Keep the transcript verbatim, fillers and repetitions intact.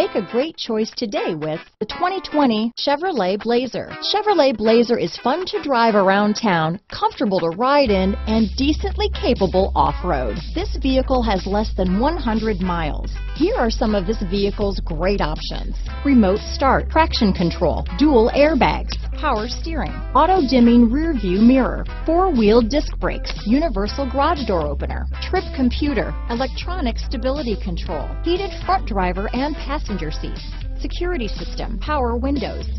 Make a great choice today with the twenty twenty Chevrolet Blazer. Chevrolet Blazer is fun to drive around town, comfortable to ride in, and decently capable off-road. This vehicle has less than one hundred miles. Here are some of this vehicle's great options: remote start, traction control, dual airbags, power steering, auto-dimming rear view mirror, four-wheel disc brakes, universal garage door opener, trip computer, electronic stability control, heated front driver and passenger seats, security system, power windows.